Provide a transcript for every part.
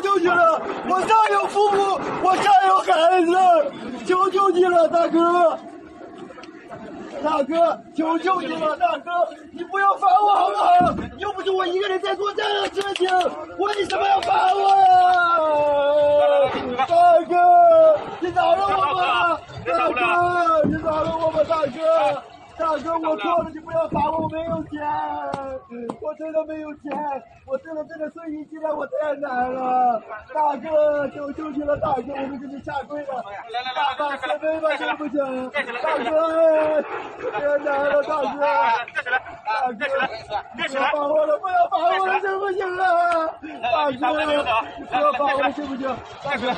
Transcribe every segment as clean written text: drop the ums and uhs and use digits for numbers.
求求你了，我上有父母，我上有孩子，求求你了，大哥，大哥，求求你了，大哥，你不要罚我好不好？又不是我一个人在做这样的事情，为什么要罚我呀？大哥，你饶了我吧，大哥，你饶了我吧，大哥。大哥，我错了，你不要罚我，我没有钱，我真的没有钱，我真的瞬移进来，我太难了，大哥，求求你了，大哥，我们给你下跪了，大发慈悲吧，行不行？大哥，太难了，大哥，大哥，不要罚我了，不要罚我了，行不行啊？大哥，不要罚我了，行不行？大哥，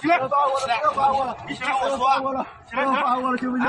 不要罚我了，不要罚我了，不要罚我了，不要罚我了，行不行？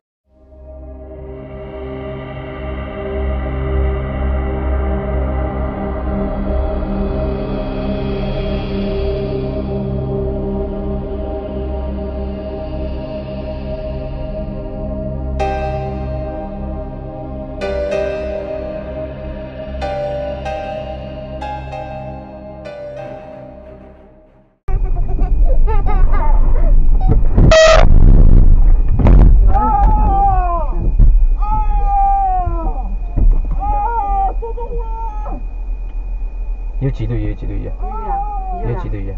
有几对鱼？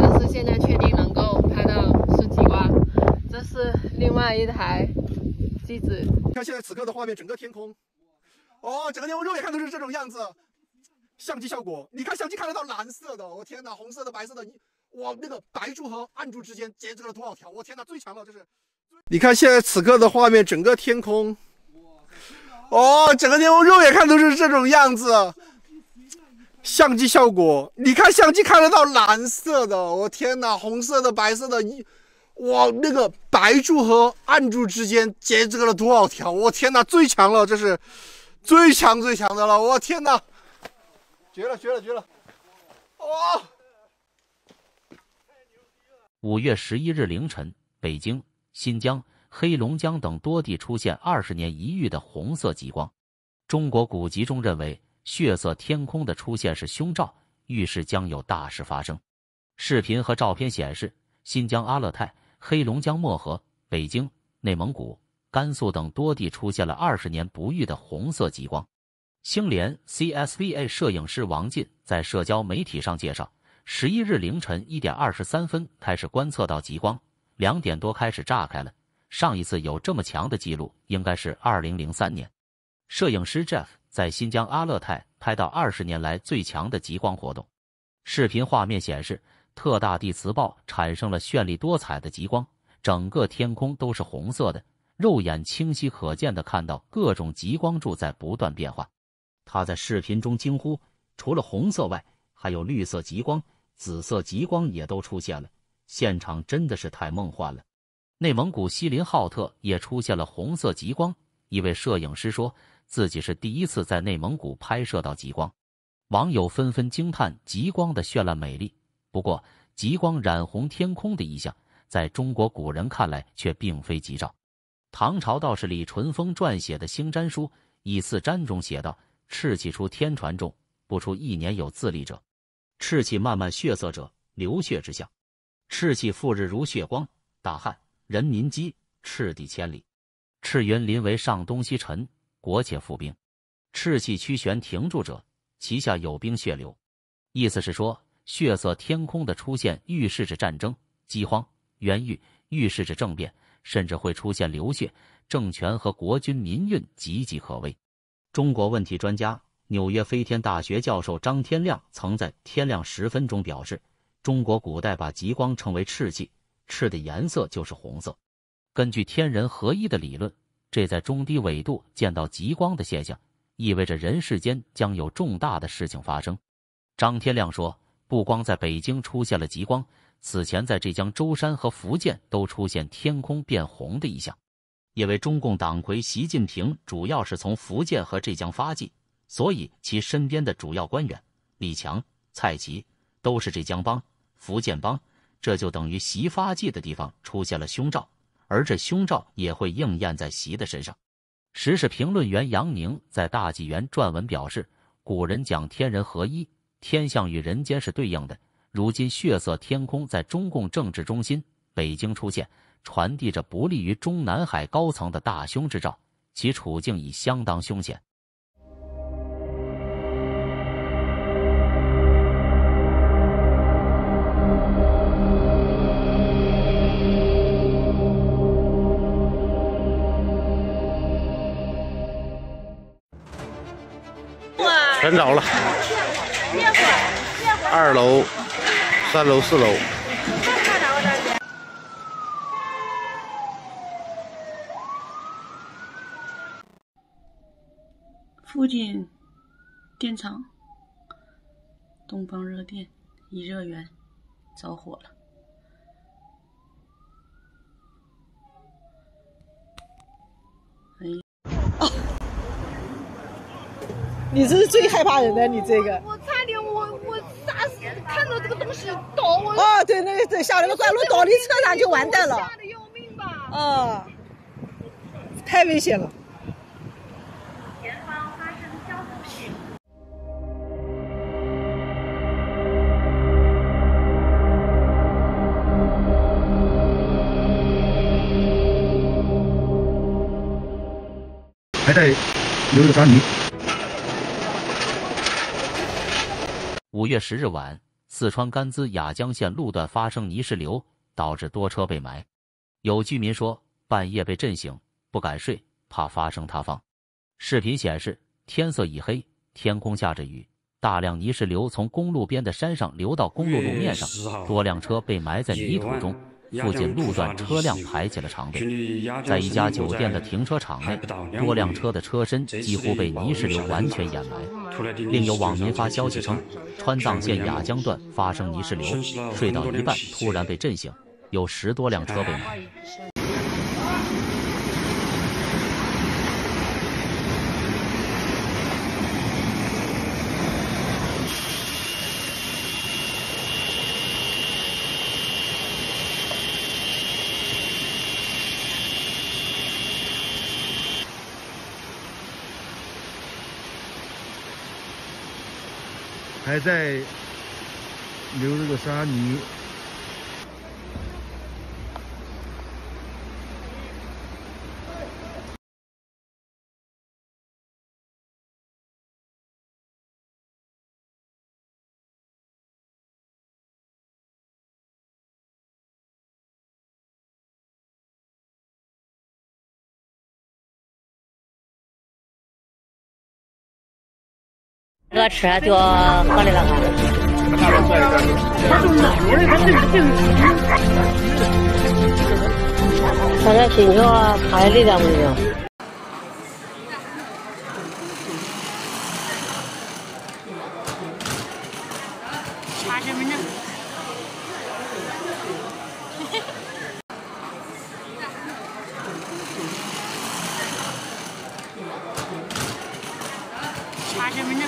但是现在确定能够拍到是几蛙，这是另外一台机子。看现在此刻的画面，整个天空，哦，整个天空肉眼看都是这种样子，相机效果，你看相机看得到蓝色的，我天哪，红色的、白色的，哇，那个白柱和暗柱之间截止了多少条？我天哪，最强了，这是。你看现在此刻的画面，整个天空，哦，整个天空肉眼看都是这种样子。相机效果，你看相机看得到蓝色的，我天哪，红色的、白色的，哇，那个白柱和暗柱之间截止了多少条？我天哪，最强了，这是最强的了，我天哪，绝了！哇！5月11日凌晨，北京、新疆、黑龙江等多地出现20年一遇的红色极光。中国古籍中认为。 血色天空的出现是凶兆，预示将有大事发生。视频和照片显示，新疆阿勒泰、黑龙江漠河、北京、内蒙古、甘肃等多地出现了20年不遇的红色极光。星联 CSVA 摄影师王进在社交媒体上介绍， 11日凌晨1点23分开始观测到极光，2点多开始炸开了。上一次有这么强的记录，应该是2003年。摄影师 Jeff。 在新疆阿勒泰拍到20年来最强的极光活动，视频画面显示，特大地磁暴产生了绚丽多彩的极光，整个天空都是红色的，肉眼清晰可见的看到各种极光柱在不断变化。他在视频中惊呼：“除了红色外，还有绿色极光、紫色极光也都出现了，现场真的是太梦幻了。”内蒙古锡林浩特也出现了红色极光，一位摄影师说。 自己是第一次在内蒙古拍摄到极光，网友纷纷惊叹极光的绚烂美丽。不过，极光染红天空的异象，在中国古人看来却并非吉兆。唐朝道士李淳风撰写的《兴占书·以四占》中写道：“赤气出天传众，不出1年有自立者。赤气漫漫血色者，流血之象。赤气赴日如血光，大汉人民饥，赤地千里。赤云临为上东西沉。” 国且复兵，赤气屈旋停住者，其下有冰血流。意思是说，血色天空的出现预示着战争、饥荒、冤狱，预示着政变，甚至会出现流血，政权和国君民运岌岌可危。中国问题专家、纽约飞天大学教授张天亮曾在《天亮10分钟》表示，中国古代把极光称为赤气，赤的颜色就是红色。根据天人合一的理论，这在中低纬度见到极光的现象，意味着人世间将有重大的事情发生。张天亮说，不光在北京出现了极光，此前在浙江舟山和福建都出现天空变红的异象。因为中共党魁习近平主要是从福建和浙江发迹，所以其身边的主要官员李强、蔡奇都是浙江帮、福建帮，这就等于习发迹的地方出现了胸罩，而这胸罩也会应验在习的身上。时事评论员杨宁在《大纪元》撰文表示，古人讲天人合一，天象与人间是对应的，如今血色天空在中共政治中心北京出现，传递着不利于中南海高层的大凶之兆，其处境已相当凶险。全着了，2楼、3楼、4楼。附近电厂东方热电一热源着火了，你这是最害怕人的，你这个。我差点，我啥看到这个东西倒我。哦，对，那个吓得我转路倒你车上就完蛋了。吓得要命吧！啊，太危险了。前方发生交通事故。还在留着章鱼。5月10日晚，四川甘孜雅江县路段发生泥石流，导致多车被埋。有居民说，半夜被震醒，不敢睡，怕发生塌方。视频显示，天色已黑，天空下着雨，大量泥石流从公路边的山上流到公路路面上，多辆车被埋在泥土中。附近路段车辆排起了长队，在一家酒店的停车场内，多辆车的车身几乎被泥石流完全掩埋。另有网民发消息称，川藏线雅江段发生泥石流，睡到一半突然被震醒，有10多辆车被埋。还在留这个沙泥，搁吃就过来了嘛。大家寻求排力量没有？查身份证。查身份证。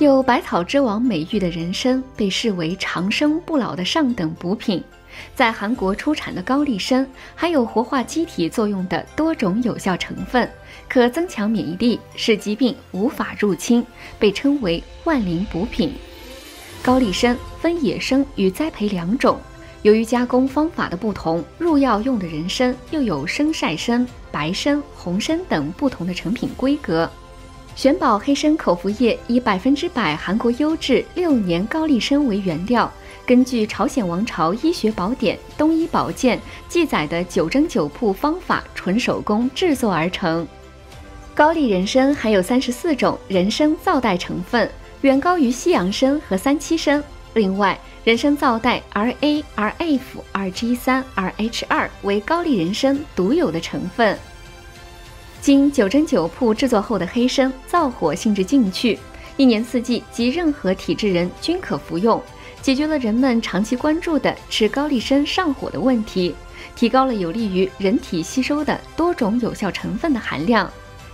有百草之王美誉的人参被视为长生不老的上等补品，在韩国出产的高丽参还有活化机体作用的多种有效成分，可增强免疫力，使疾病无法入侵，被称为万灵补品。高丽参分野生与栽培两种，由于加工方法的不同，入药用的人参又有生晒参、白参、红参等不同的成品规格。 玄宝黑参口服液以100%韩国优质6年高丽参为原料，根据朝鲜王朝医学宝典《东医宝鉴》记载的9蒸9曝方法纯手工制作而成。高丽人参含有34种人参皂带成分，远高于西洋参和373。另外，人参皂带 RA、RF、RG3、RH2为高丽人参独有的成分。 经9蒸9曝制作后的黑参，燥火性质进去，1年4季及任何体质人均可服用，解决了人们长期关注的吃高丽参上火的问题，提高了有利于人体吸收的多种有效成分的含量，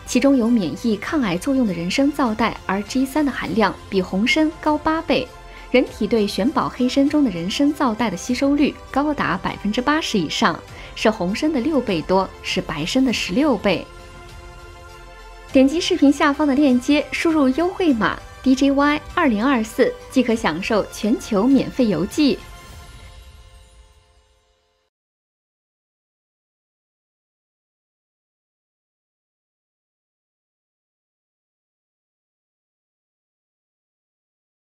其中有免疫抗癌作用的人参皂带 RG3的含量比红参高8倍，人体对玄宝黑参中的人参皂带的吸收率高达80%以上，是红参的6倍多，是白参的16倍。 点击视频下方的链接，输入优惠码 DJY2024，即可享受全球免费邮寄。